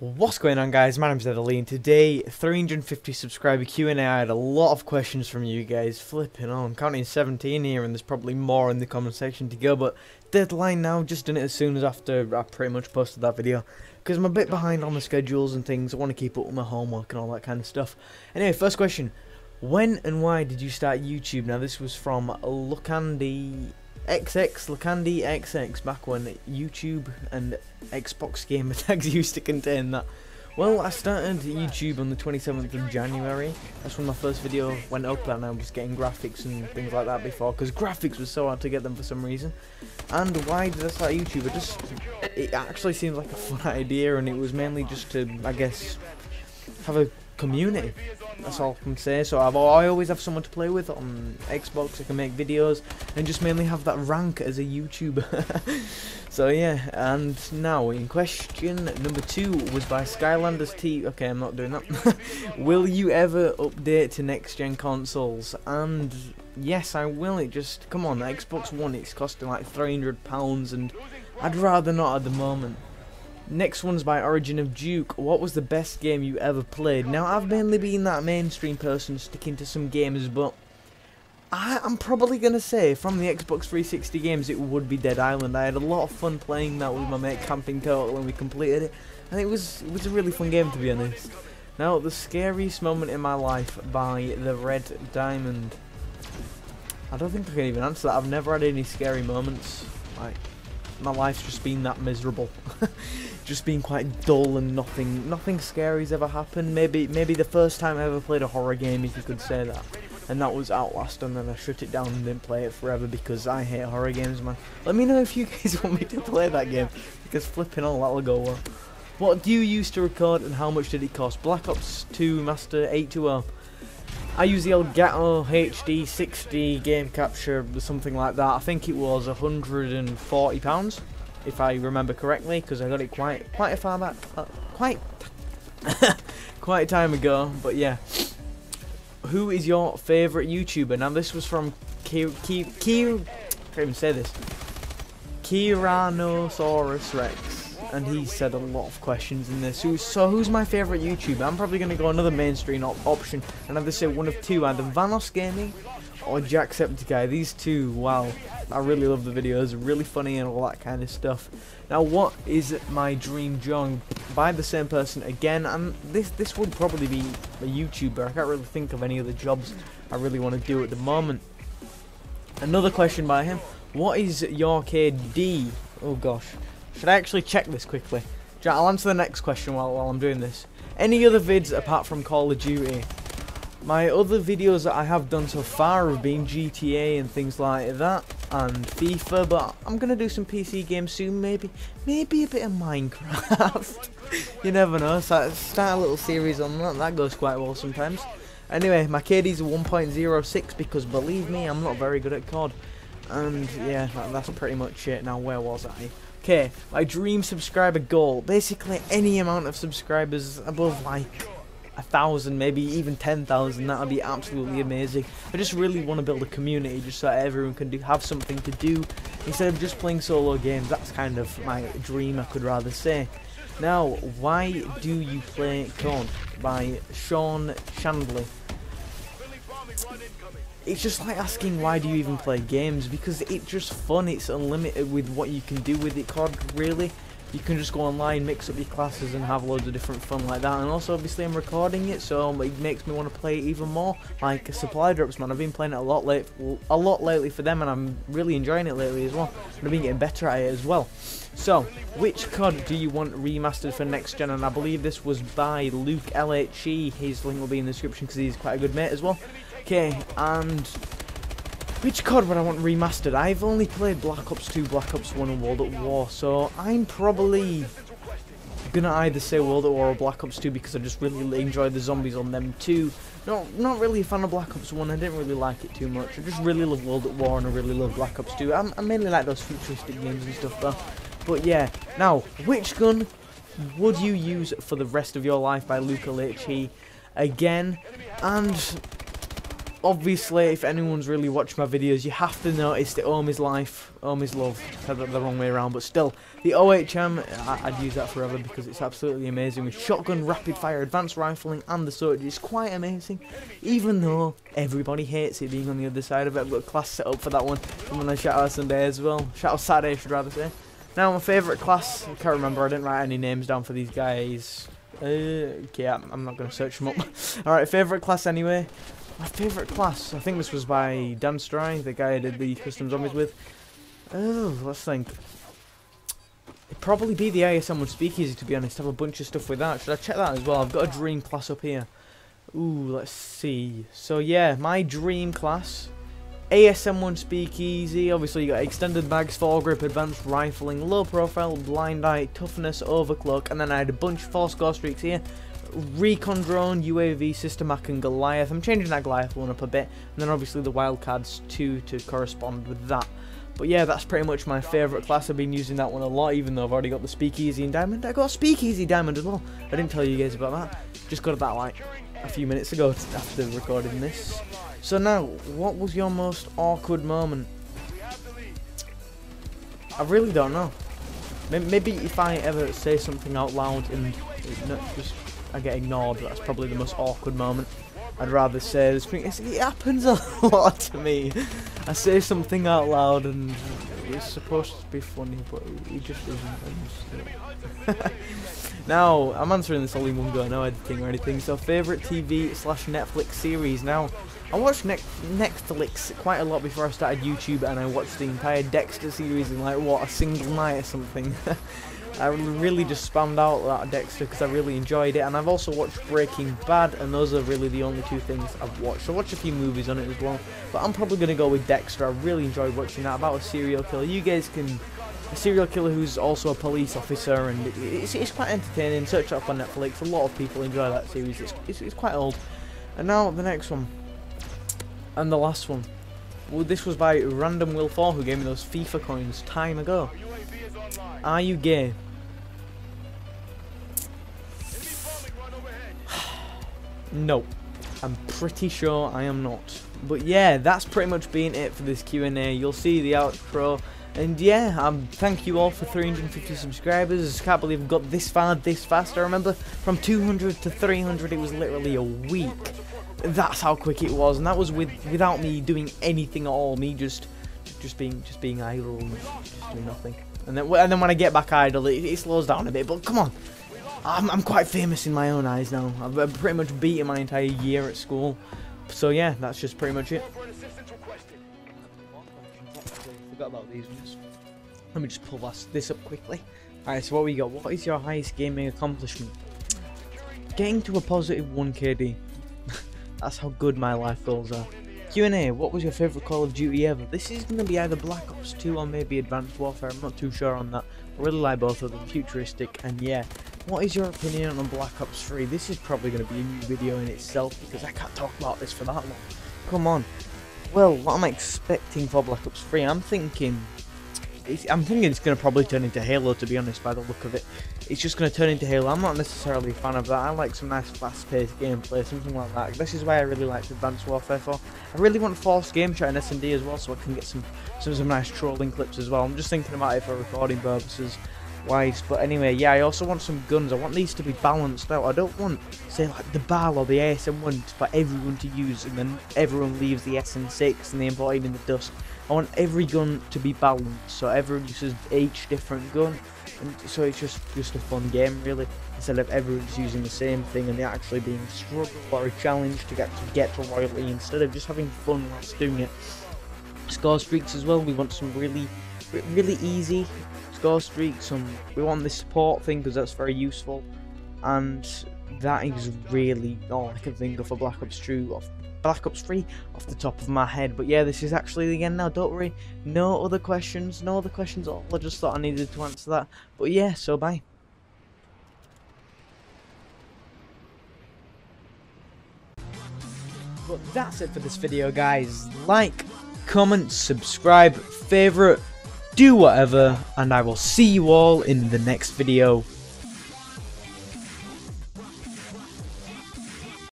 What's going on, guys? My name is Eatherley, and today 350 subscriber Q&A. I had a lot of questions from you guys. Flipping on, I'm counting 17 here, and there's probably more in the comment section to go, but deadline now, just done it as soon as after I pretty much posted that video, because I'm a bit behind on the schedules and things. I want to keep up with my homework and all that kind of stuff. Anyway, first question, when and why did you start YouTube? Now this was from Lucandy XX, back when YouTube and Xbox gamer tags used to contain that. Well, I started YouTube on the 27th of January. That's when my first video went up, and I was getting graphics and things like that before, because graphics was so hard to get them for some reason. And why did I start YouTube? It actually seemed like a fun idea, and it was mainly just to, I guess, have a community. That's all I can say. So I always have someone to play with on Xbox. I can make videos and just mainly have that rank as a YouTuber. So yeah, and now in question number 2 was by Skylanders T. Okay, I'm not doing that. Will you ever update to next gen consoles? And yes, I will. It just, come on, Xbox One, it's costing like £300 and I'd rather not at the moment. Next one's by Origin of Duke. What was the best game you ever played? Now, I've mainly been that mainstream person sticking to some games, but I'm probably going to say from the Xbox 360 games, it would be Dead Island. I had a lot of fun playing that with my mate Camping Turtle, and we completed it, and it was a really fun game, to be honest. Now, the scariest moment in my life by the Red Diamond. I don't think I can even answer that. I've never had any scary moments. Like, my life's just been that miserable. Just been quite dull, and nothing scary's ever happened. Maybe the first time I ever played a horror game, if you could say that, and that was Outlast, and then I shut it down and didn't play it forever because I hate horror games, man. Let me know if you guys want me to play that game, because flipping all that'll go well. What do you use to record and how much did it cost? Black Ops 2 Master 820. I use the Elgato HD60 game capture, something like that. I think it was £140. If I remember correctly, because I got it quite a far back, quite a time ago. But yeah, who is your favourite YouTuber? Now this was from Kiranosaurus Rex, and he said a lot of questions in this. So who's my favourite YouTuber? I'm probably going to go another mainstream option, and I'd say one of two, either Vanos Gaming or Jacksepticeye. These two, wow. I really love the videos, really funny and all that kind of stuff. Now, what is my dream job? By the same person again, and this would probably be a YouTuber. I can't really think of any other jobs I really want to do at the moment. Another question by him. What is your KD? Oh gosh, should I actually check this quickly? I'll answer the next question while I'm doing this. Any other vids apart from Call of Duty? My other videos that I have done so far have been GTA and things like that, and FIFA, but I'm going to do some PC games soon, maybe a bit of Minecraft. You never know, so I start a little series on that, that goes quite well sometimes. Anyway, my KD's a 1.06 because, believe me, I'm not very good at COD. And yeah, that's pretty much it. Now, where was I? Okay, my dream subscriber goal, basically any amount of subscribers above like 1,000, maybe even 10,000. That would be absolutely amazing. I just really want to build a community just so that everyone can have something to do instead of just playing solo games. That's kind of my dream, I could rather say. Now, why do you play COD? By Sean Chandley. It's just like asking why do you even play games, because it's just fun. It's unlimited with what you can do with it, COD, really. You can just go online, mix up your classes and have loads of different fun like that. And also, obviously, I'm recording it, so it makes me want to play it even more. Like Supply Drops, man, I've been playing it a lot lately for them, and I'm really enjoying it lately as well. And I've been getting better at it as well. So, which COD do you want remastered for next gen? And I believe this was by Luka Lecce. His link will be in the description because he's quite a good mate as well. Okay, and which COD would I want remastered? I've only played Black Ops 2, Black Ops 1 and World at War, so I'm probably going to either say World at War or Black Ops 2 because I just really enjoy the zombies on them too. Not really a fan of Black Ops 1, I didn't really like it too much. I just really love World at War and I really love Black Ops 2. I mainly like those futuristic games and stuff though. But yeah, now, which gun would you use for the rest of your life? By Luka Lecce again, and obviously, if anyone's really watched my videos, you have to notice that OHM is life, OHM is love. I said that the wrong way around, but still, the OHM, I'd use that forever because it's absolutely amazing with shotgun, rapid fire, advanced rifling, and the sword. It's quite amazing, even though everybody hates it being on the other side of it. I've got a class set up for that one. I'm going to shout out Sunday as well. Shout out Saturday, I should rather say. Now, my favourite class, I can't remember, I didn't write any names down for these guys. Okay, I'm not going to search them up. Alright, favourite class anyway. My favourite class, I think this was by Dan Stry, the guy I did the custom zombies with. Oh, let's think. It'd probably be the ASM1 Speakeasy, to be honest. I have a bunch of stuff with that. Should I check that as well? I've got a dream class up here. Ooh, let's see. So yeah, my dream class. ASM1 Speakeasy, obviously you got extended mags, foregrip, advanced rifling, low profile, blind eye, toughness, overclock, and then I had a bunch of 4 score streaks here. Recon Drone, UAV, Systemac, and Goliath. I'm changing that Goliath one up a bit, and then obviously the wildcards too to correspond with that. But yeah, that's pretty much my favourite class. I've been using that one a lot, even though I've already got the Speakeasy and Diamond. I got a Speakeasy Diamond as well. I didn't tell you guys about that. Just got that like a few minutes ago after recording this. So now, what was your most awkward moment? I really don't know. Maybe if I ever say something out loud and I get ignored, that's probably the most awkward moment. I'd rather say this thing. It happens a lot to me. I say something out loud and it's supposed to be funny, but it just isn't. Now, I'm answering this all in one go, no editing or anything. So, favourite TV/Netflix series. Now, I watched Netflix quite a lot before I started YouTube, and I watched the entire Dexter series in like, what, a single night or something. I really just spammed out that Dexter because I really enjoyed it, and I've also watched Breaking Bad, and those are really the only two things I've watched. I watched a few movies on it as well, but I'm probably going to go with Dexter. I really enjoyed watching that, about a serial killer. You guys can, a serial killer who's also a police officer, and it's quite entertaining. Search it up on Netflix, a lot of people enjoy that series, it's quite old. And now the next one, and the last one. Well, this was by Random Will 4 who gave me those FIFA coins time ago. Are you gay? No, I'm pretty sure I am not. But yeah, that's pretty much been it for this Q&A. You'll see the outro. And yeah, thank you all for 350 subscribers. Can't believe I've got this far this fast. I remember from 200 to 300, it was literally a week. That's how quick it was, and that was without me doing anything at all. Me just being idle and just doing nothing. And then when I get back idle, it slows down a bit. But come on. I'm quite famous in my own eyes now. I've pretty much beaten my entire year at school. So yeah, that's just pretty much it. Forgot about these ones. Let me just pull this up quickly. Alright, so what we got? What is your highest gaming accomplishment? Getting to a positive 1KD. That's how good my life goals are. Q&A, what was your favourite Call of Duty ever? This is going to be either Black Ops 2 or maybe Advanced Warfare. I'm not too sure on that. I really like both of them. Futuristic, and yeah. What is your opinion on Black Ops 3? This is probably going to be a new video in itself because I can't talk about this for that long. Come on. Well, what am I expecting for Black Ops 3? I'm thinking it's going to probably turn into Halo, to be honest, by the look of it. It's just going to turn into Halo. I'm not necessarily a fan of that. I like some nice fast-paced gameplay, something like that. This is why I really liked Advanced Warfare 4. I really want Forced Game Chat and S&D as well, so I can get some nice trolling clips as well. I'm just thinking about it for recording purposes. Wise, but anyway, yeah, I also want some guns. I want these to be balanced out. I don't want, say, like the BAL or the ASM1 for everyone to use, and then everyone leaves the SN6 and they import it in the dust. I want every gun to be balanced, so everyone uses each different gun, and so it's just a fun game, really, instead of everyone's using the same thing and they're actually being struggled or a challenge to get to royalty instead of just having fun whilst doing it. Score streaks as well. We want some really easy score streaks, and we want this support thing because that's very useful, and that is really all I can think of for Black Ops 3 off the top of my head. But yeah, this is actually the end now. Don't worry, no other questions at all. I just thought I needed to answer that. But yeah, so bye. But that's it for this video, guys. Like, comment, subscribe, favorite, do whatever, and I will see you all in the next video.